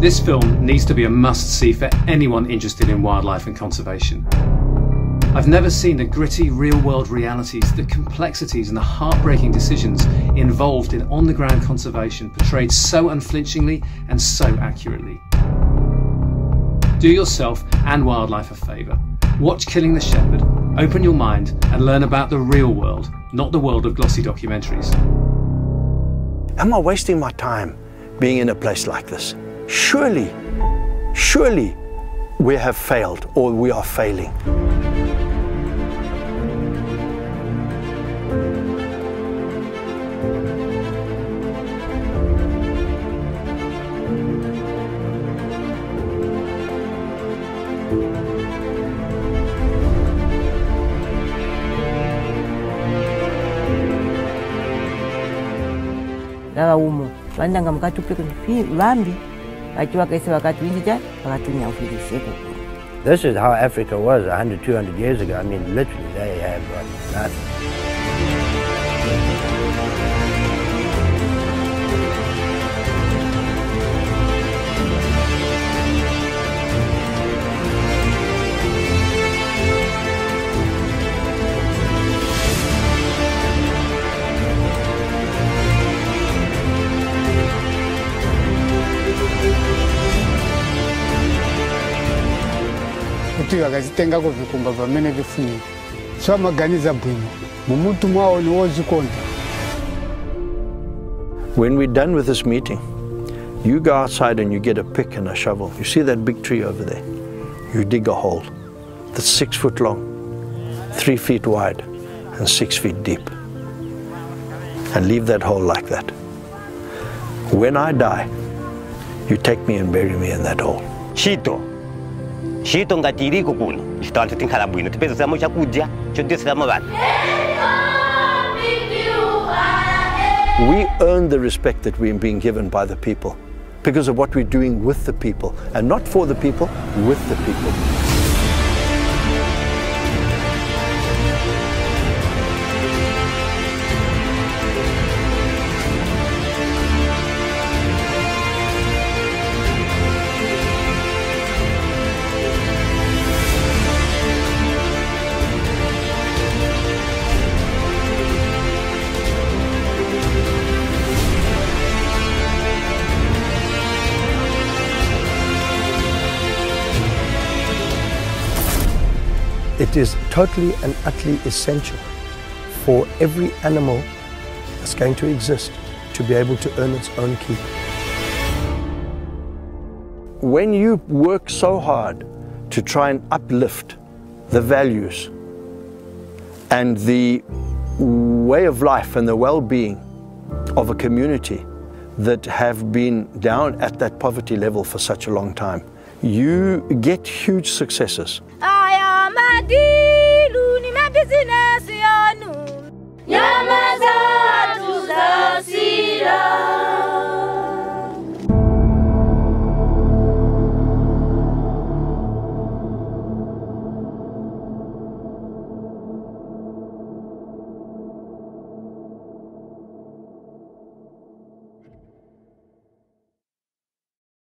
This film needs to be a must-see for anyone interested in wildlife and conservation. I've never seen the gritty real-world realities, the complexities and the heartbreaking decisions involved in on-the-ground conservation portrayed so unflinchingly and so accurately. Do yourself and wildlife a favour. Watch Killing the Shepherd, open your mind and learn about the real world, not the world of glossy documentaries. Am I wasting my time being in a place like this? Surely we have failed, or we are failing. This is how Africa was 100, 200 years ago. I mean, literally, they had nothing. When we're done with this meeting, you go outside and you get a pick and a shovel. You see that big tree over there? You dig a hole that's 6 foot long, 3 feet wide, and 6 feet deep. And leave that hole like that. When I die, you take me and bury me in that hole. Cito. Cito ngatiriko kuno chitantu tinkhalabwino tipeza samo chakudya chodesera mabantu. We earn the respect that we are being given by the people because of what we're doing with the people, and not for the people, with the people. It is totally and utterly essential for every animal that's going to exist to be able to earn its own keep. When you work so hard to try and uplift the values and the way of life and the well-being of a community that have been down at that poverty level for such a long time, you get huge successes. I am a dealer in my business.